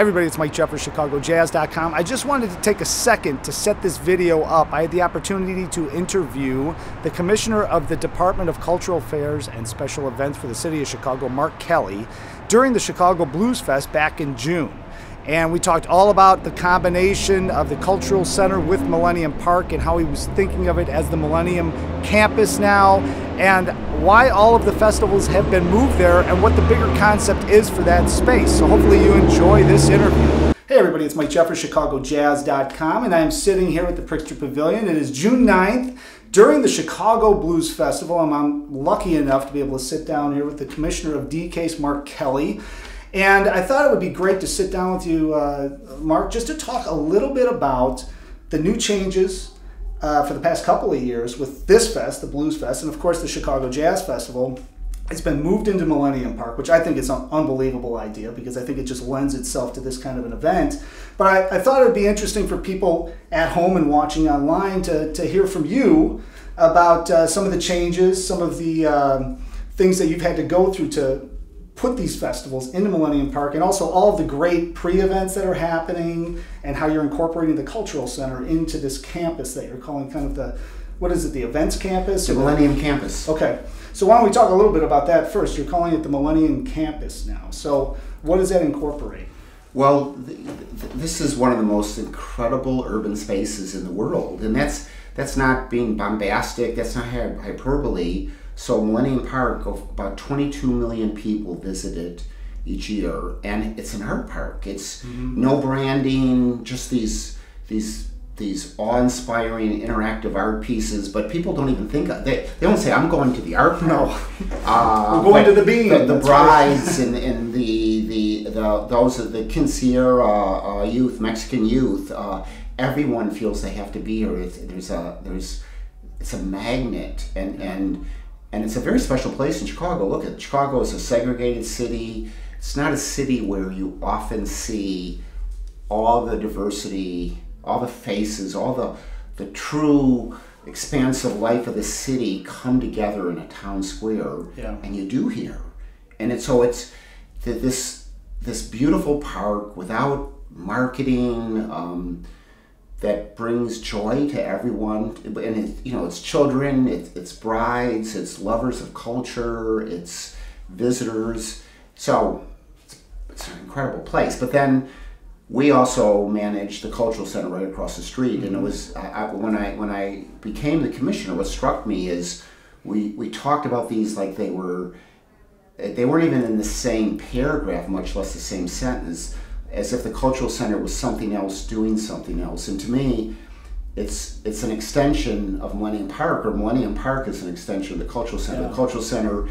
Hey everybody, it's Mike Jeffers, ChicagoJazz.com. I just wanted to take a second to set this video up. I had the opportunity to interview the Commissioner of the Department of Cultural Affairs and Special Events for the City of Chicago, Mark Kelly, during the Chicago Blues Fest back in June. And we talked all about the combination of the Cultural Center with Millennium Park and how he was thinking of it as the Millennium Campus now, and why all of the festivals have been moved there and what the bigger concept is for that space. So hopefully you enjoy this interview. Hey everybody, it's Mike Jeffers, ChicagoJazz.com, and I am sitting here at the Pritzker Pavilion. It is June 9th during the Chicago Blues Festival, and I'm lucky enough to be able to sit down here with the Commissioner of DCASE, Mark Kelly. And I thought it would be great to sit down with you, Mark, just to talk a little bit about the new changes for the past couple of years with this fest, the Blues Fest, and of course the Chicago Jazz Festival. It's been moved into Millennium Park, which I think is an unbelievable idea because I think it just lends itself to this kind of an event. But I thought it would be interesting for people at home and watching online to hear from you about some of the changes, some of the things that you've had to go through to put these festivals into Millennium Park, and also all of the great pre-events that are happening and how you're incorporating the Cultural Center into this campus that you're calling kind of the, what is it, the events campus? The Millennium Campus. Okay. So why don't we talk a little bit about that first. You're calling it the Millennium Campus now. So what does that incorporate? Well, this is one of the most incredible urban spaces in the world, and that's not being bombastic, that's not hyperbole. So Millennium Park, about 22 million people visit it each year, and it's an art park. It's no branding, just these awe-inspiring interactive art pieces. But people don't even think of it. They don't say, "I'm going to the art park." No, we're going to the bean. The brides and the those are the Quinceañera youth, Mexican youth. Everyone feels they have to be here. It's a magnet, and it's a very special place in Chicago. Look, Chicago is a segregated city. It's not a city where you often see all the diversity, all the faces, all the true expansive life of the city come together in a town square, yeah. And you do here. And so it's this beautiful park without marketing, that brings joy to everyone, and it's children, it's brides, it's lovers of culture, it's visitors. So it's an incredible place. But then we also manage the Cultural Center right across the street, and it was when I became the commissioner, what struck me is we talked about these like they weren't even in the same paragraph, much less the same sentence, as if the Cultural Center was something else doing something else. And to me, it's an extension of Millennium Park, or Millennium Park is an extension of the Cultural Center. Yeah. The Cultural Center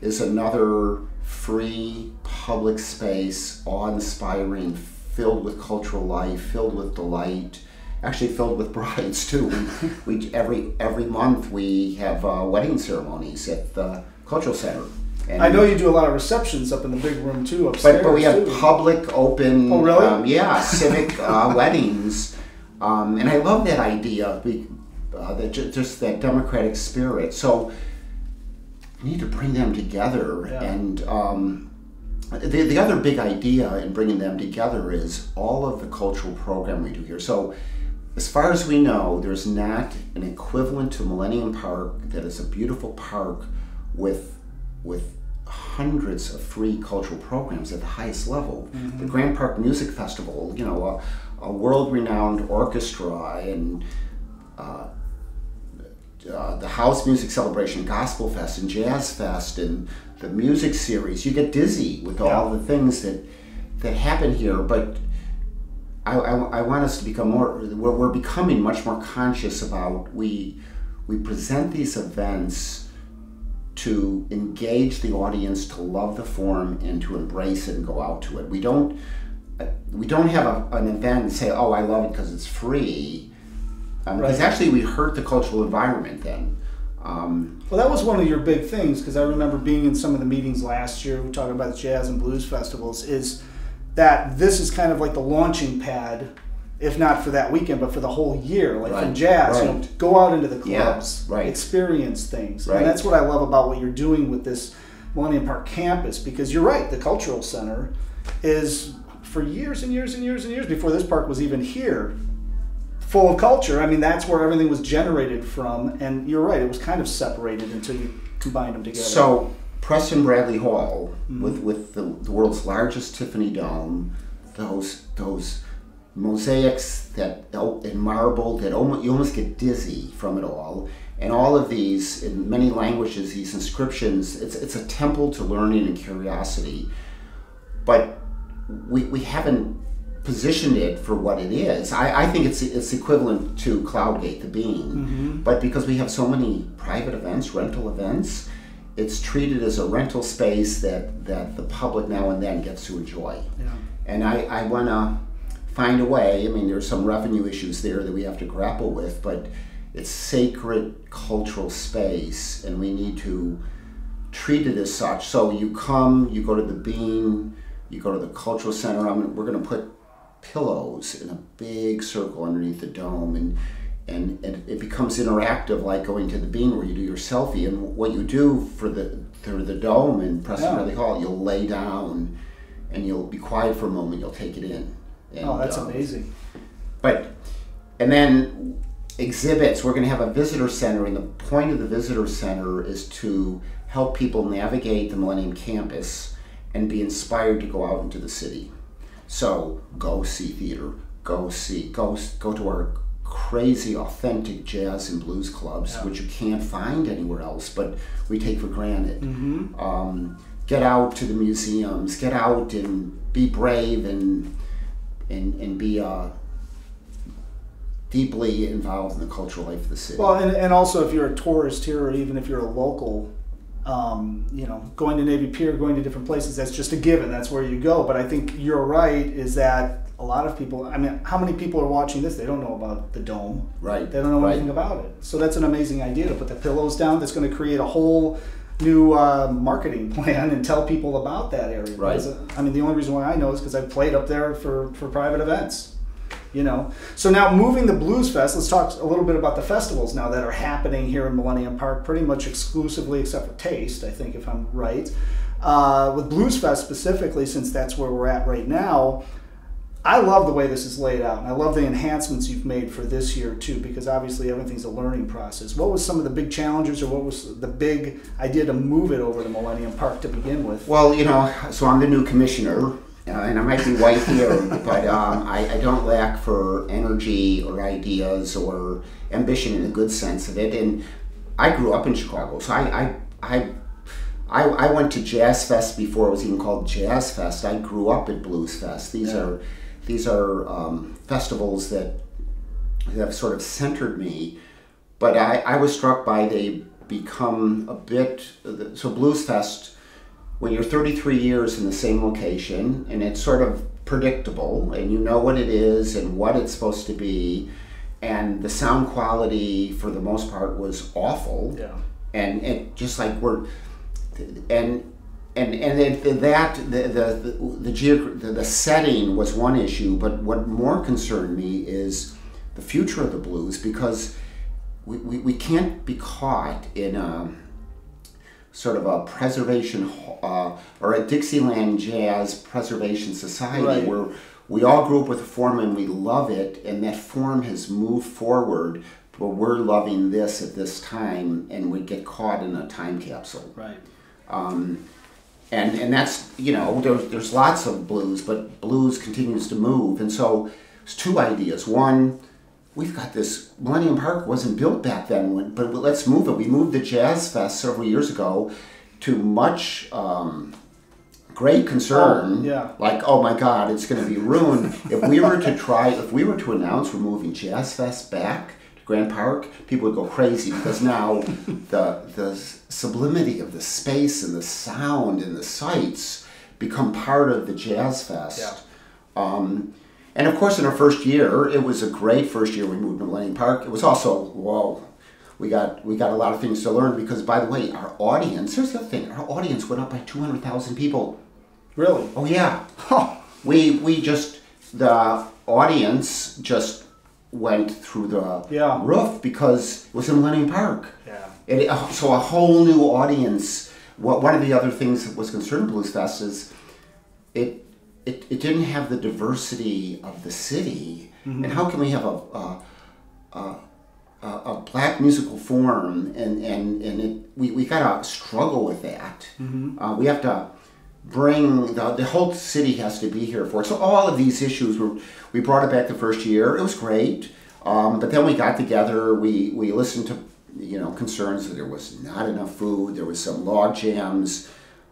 is another free public space, awe-inspiring, filled with cultural life, filled with delight, actually filled with brides too. We every month we have wedding ceremonies at the Cultural Center. And I know you do a lot of receptions up in the big room too, upstairs. But we have public, open, oh, really? Civic weddings, and I love that idea, just that democratic spirit. So we need to bring them together, yeah. And the other big idea in bringing them together is all of the cultural program we do here. So as far as we know, there's not an equivalent to Millennium Park that is a beautiful park with hundreds of free cultural programs at the highest level. Mm-hmm. The Grant Park Music Festival, a world-renowned orchestra, and the House Music Celebration, Gospel Fest, and Jazz Fest, and the music series. You get dizzy with all the things that happen here, but I want us to become we're becoming much more conscious about, we present these events to engage the audience, to love the form, and to embrace it and go out to it. We don't have an event and say, "Oh, I love it because it's free," because actually we hurt the cultural environment then. Well, that was one of your big things, because I remember being in some of the meetings last year. We talking about the jazz and blues festivals, is that this is kind of like the launching pad, if not for that weekend, but for the whole year, like from jazz, go out into the clubs, experience things. Right. And that's what I love about what you're doing with this Millennium Park campus, because you're right, the Cultural Center is for years and years and years and years before this park was even here, full of culture. I mean, that's where everything was generated from. And you're right, it was kind of separated until you combined them together. So Preston Bradley Hall, mm-hmm. with the world's largest Tiffany dome, those mosaics that in marble that almost, you almost get dizzy from it all, and all of these in many languages, these inscriptions. It's a temple to learning and curiosity, but we haven't positioned it for what it is. I think it's equivalent to Cloudgate, the Bean, mm-hmm. but because we have so many private events, rental events, it's treated as a rental space that the public now and then gets to enjoy. Yeah. And I want to find a way. I mean, there's some revenue issues there that we have to grapple with, but it's sacred cultural space, and we need to treat it as such. So you come, you go to the Bean, you go to the Cultural Center. We're going to put pillows in a big circle underneath the dome, and it becomes interactive, like going to the Bean where you do your selfie. And what you do through the dome in Preston Bradley Hall, you'll lay down and you'll be quiet for a moment. You'll take it in. And, that's amazing. And then exhibits. We're going to have a visitor center, and the point of the visitor center is to help people navigate the Millennium Campus and be inspired to go out into the city. So go see theater. Go to our crazy, authentic jazz and blues clubs, yeah. which you can't find anywhere else, but we take for granted. Mm-hmm. Get out to the museums. Get out and be brave and be deeply involved in the cultural life of the city. Well, and also if you're a tourist here, or even if you're a local, going to Navy Pier, going to different places, that's just a given. That's where you go. But I think you're right, is that a lot of people, I mean, how many people are watching this? They don't know about the dome. Right. They don't know anything about it. So that's an amazing idea to put the pillows down. That's going to create a whole new marketing plan and tell people about that area. Right. Because, I mean, the only reason why I know is because I've played up there for private events, you know. So now, moving the Blues Fest, let's talk a little bit about the festivals now that are happening here in Millennium Park, pretty much exclusively, except for Taste, I think, if I'm right. With Blues Fest specifically, since that's where we're at right now, I love the way this is laid out, and I love the enhancements you've made for this year too, because obviously everything's a learning process. What was some of the big challenges, or what was the big idea to move it over to Millennium Park to begin with? Well, you know, so I'm the new commissioner, and I might be white here, but I don't lack for energy or ideas or ambition in a good sense of it. And I grew up in Chicago, so I went to Jazz Fest before it was even called Jazz Fest. I grew up at Blues Fest. These are festivals that have sort of centered me, but I was struck by they become a bit, so Blues Fest, when you're 33 years in the same location, and it's sort of predictable, and you know what it is and what it's supposed to be, and the sound quality for the most part was awful, yeah. and it just like we're, And the setting was one issue, but what more concerned me is the future of the blues, because we can't be caught in a sort of a preservation or a Dixieland jazz preservation society, right. where we all grew up with a form and we love it, and that form has moved forward, but we're loving this at this time, and we get caught in a time capsule. Right. And that's, you know, there's lots of blues, but blues continues to move. And so there's two ideas. One, we've got this, Millennium Park wasn't built back then, but let's move it. We moved the Jazz Fest several years ago to much great concern. Oh, yeah. Like, oh my God, it's going to be ruined. If we were to announce we're moving Jazz Fest back, Grant Park, people would go crazy, because now the sublimity of the space and the sound and the sights become part of the Jazz Fest. Yeah. And of course, in our first year, it was a great first year we moved to Millennium Park. It was also, whoa, we got a lot of things to learn, because, by the way, our audience, here's the thing, our audience went up by 200,000 people. Really? Oh yeah. Huh. The audience just went through the yeah. roof, because it was in Millennium Park. Yeah. So a whole new audience. One of the other things that was concerned Blues Fest is it it didn't have the diversity of the city. Mm-hmm. And how can we have a black musical form, and we gotta struggle with that. Mm-hmm. We have to bring the whole city has to be here for it. So all of these issues we brought it back the first year. It was great, but then we got together. We listened to concerns that there was not enough food. There was some log jams.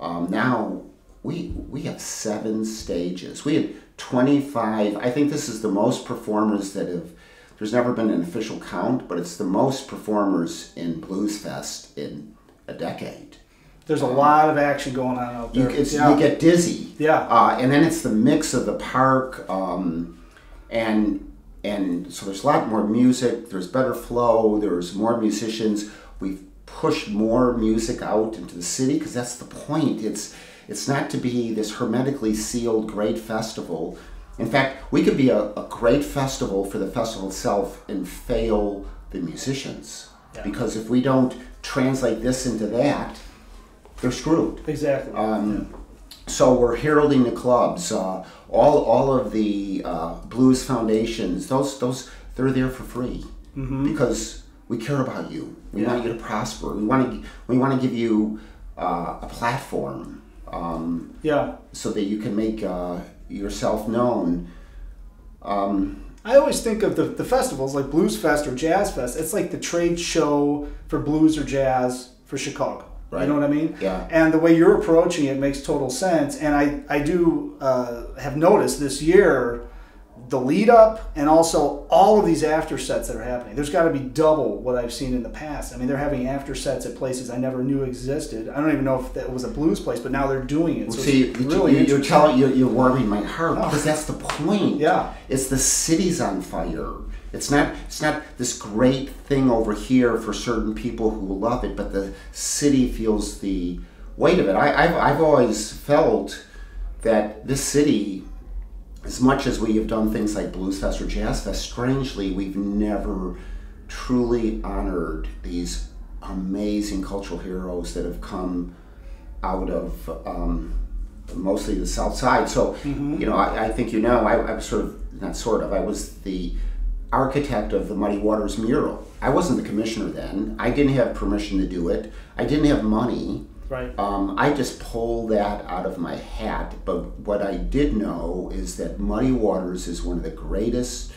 Now we have 7 stages. We had 25. I think this is the most performers that have. There's never been an official count, but it's the most performers in Blues Fest in a decade. There's a lot of action going on out there. You get dizzy. Yeah. And then it's the mix of the park, and so there's a lot more music. There's better flow. There's more musicians. We've pushed more music out into the city because that's the point. It's not to be this hermetically sealed great festival. In fact, we could be a great festival for the festival itself and fail the musicians. Yeah. Because if we don't translate this into that, they're screwed. Exactly. So we're heralding the clubs, all of the blues foundations. Those they're there for free. Mm-hmm. Because we care about you. We want you to prosper. We want to give you a platform. So that you can make. Yourself known. I always think of the festivals like Blues Fest or Jazz Fest. It's like the trade show for blues or jazz for Chicago. Right. You know what I mean? Yeah. And the way you're approaching it makes total sense. And I do have noticed this year the lead up and also all of these after sets that are happening. There's got to be double what I've seen in the past. I mean, they're having after sets at places I never knew existed. I don't even know if that was a blues place, but now they're doing it. So see, it's really you're warming my heart because that's the point. Yeah, it's the city's on fire. It's not this great thing over here for certain people who love it, but the city feels the weight of it. I've always felt that this city. As much as we have done things like Blues Fest or Jazz Fest, strangely, we've never truly honored these amazing cultural heroes that have come out of mostly the South Side. So, mm-hmm. I think I was I was the architect of the Muddy Waters mural. I wasn't the commissioner then. I didn't have permission to do it. I didn't have money. Right. I just pulled that out of my hat, but what I did know is that Muddy Waters is one of the greatest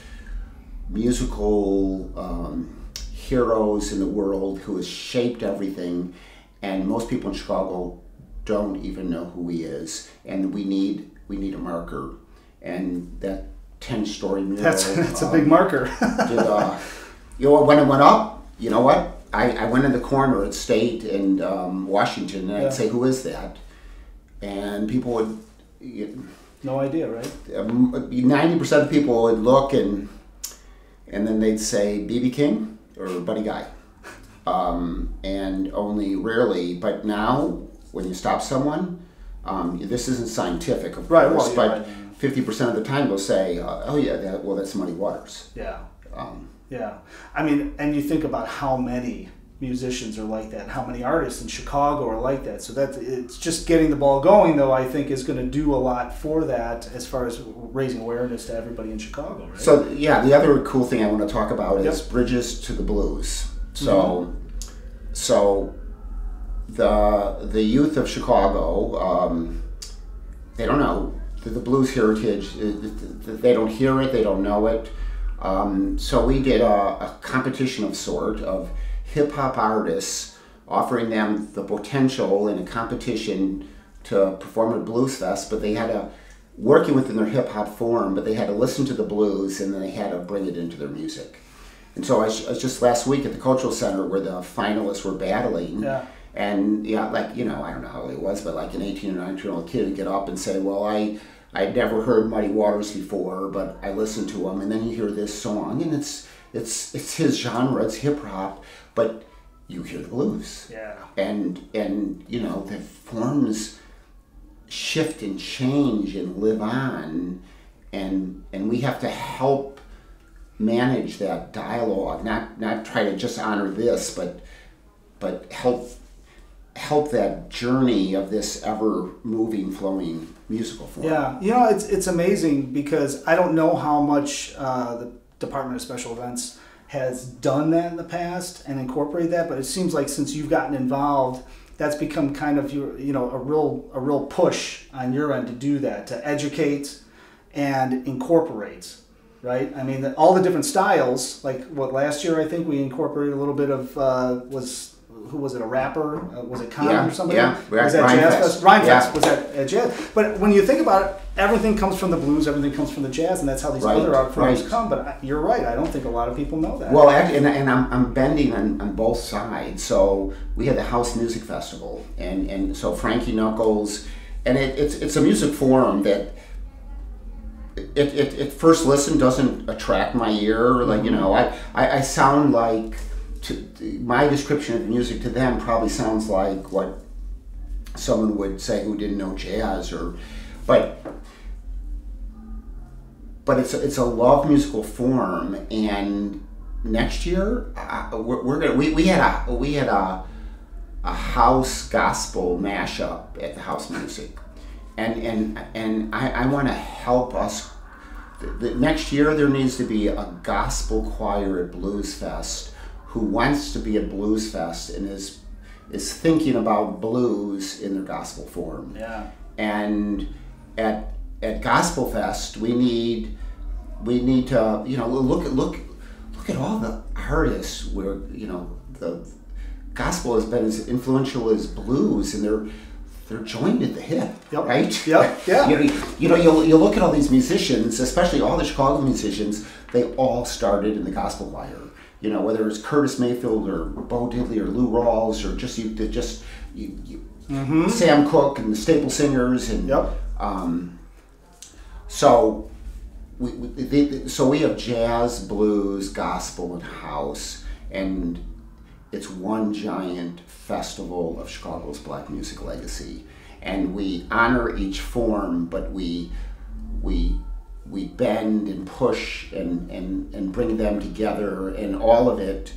musical heroes in the world who has shaped everything, and most people in Chicago don't even know who he is, and we need a marker, and that 10-story mural. That's a big marker. When it went up, you know what? I went in the corner at State and Washington, and I'd say, "Who is that?" And people would no idea, right? 90% of people would look, and then they'd say B.B. King or Buddy Guy, and only rarely. But now, when you stop someone, this isn't scientific, of course, but 50% of the time they'll say, "Oh yeah, that's Muddy Waters." Yeah. Yeah, I mean, and you think about how many musicians are like that, how many artists in Chicago are like that. So that it's just getting the ball going, though, I think is going to do a lot for that as far as raising awareness to everybody in Chicago, right? So, yeah, the other cool thing I want to talk about is Bridges to the Blues. So, mm-hmm. so the youth of Chicago, they don't know the blues heritage. They don't hear it. They don't know it. So we did a competition of sort of hip-hop artists, offering them the potential in a competition to perform at Blues Fest, but they had to, working within their hip-hop form, but they had to listen to the blues and then they had to bring it into their music. And so I was just last week at the Cultural Center where the finalists were battling. Yeah. And, I don't know how it was, but like an 18 or 19-year-old kid would get up and say, well, I'd never heard Muddy Waters before, but I listened to him, and then you hear this song, and it's his genre, it's hip hop, but you hear the blues. Yeah. And the forms shift and change and live on, and we have to help manage that dialogue, not try to just honor this, but help help that journey of this ever moving, flowing musical form. Yeah, you know, it's amazing because I don't know how much the Department of Special Events has done that in the past and incorporated that, but it seems like since you've gotten involved, that's become kind of your, you know, a real push on your end to do that, to educate and incorporate. Right? I mean, all the different styles, like what last year I think we incorporated a little bit of, who was it, a rapper? Was it Connor or somebody? Yeah, was that Ryan Jazz Fest? Ryan Fest was at Jazz. But when you think about it, everything comes from the blues, everything comes from the jazz, and that's how these other art forms come. But you're right, I don't think a lot of people know that. Well, and I'm bending on both sides. So we had the House Music Festival, and so Frankie Knuckles, and it's a music forum that, It first listen doesn't attract my ear, like, you know, I sound like, my description of music to them probably sounds like what someone would say who didn't know jazz, or, but it's a love musical form. And next year we had a house gospel mashup at the House Music. And I want to help us. The next year there needs to be a gospel choir at Blues Fest who wants to be at Blues Fest and is thinking about blues in their gospel form. Yeah. And at Gospel Fest we need to, you know, look at all the artists where, you know, the gospel has been as influential as blues, and they're joined at the hip, right? Yep, yeah. You know, you look at all these musicians, especially all the Chicago musicians, they all started in the gospel choir. You know, whether it's Curtis Mayfield or Bo Diddley or Lou Rawls or Sam Cooke and the Staple Singers, and so we have jazz, blues, gospel, and house, and it's one giant festival of Chicago's Black music legacy, and we honor each form, but we bend and push and bring them together, and all of it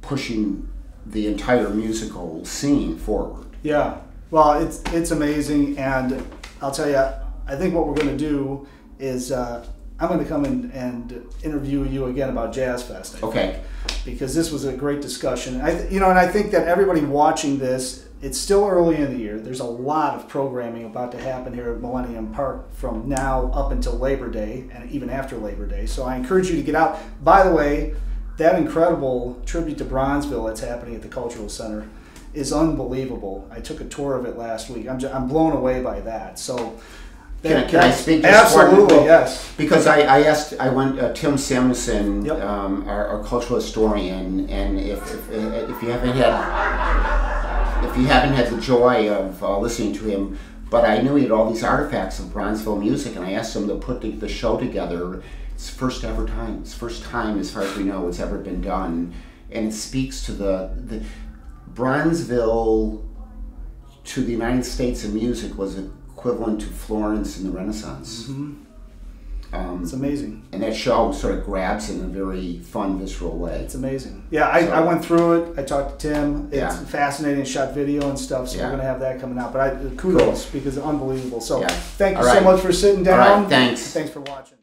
pushing the entire musical scene forward. Yeah, well, it's amazing, and I'll tell you, I think what we're going to do is, I'm going to come and interview you again about Jazz Fest, I think, because this was a great discussion. I think that everybody watching this, it's still early in the year. There's a lot of programming about to happen here at Millennium Park from now up until Labor Day and even after Labor Day. So I encourage you to get out. By the way, that incredible tribute to Bronzeville that's happening at the Cultural Center is unbelievable. I took a tour of it last week. I'm blown away by that. So. Can I speak to absolutely, yes. Because I went Tim Samuelson, our cultural historian, and if you haven't had the joy of listening to him, but I knew he had all these artifacts of Bronzeville music, and I asked him to put the show together. It's first time as far as we know it's ever been done, and it speaks to the Bronzeville to the United States in music was equivalent to Florence in the Renaissance. It's amazing, and that show sort of grabs in a very fun, visceral way. It's amazing. Yeah, I went through it. I talked to Tim. It's fascinating. Shot video and stuff. So we're gonna have that coming out. But kudos because it's unbelievable. So thank you so much for sitting down. All right, thanks for watching.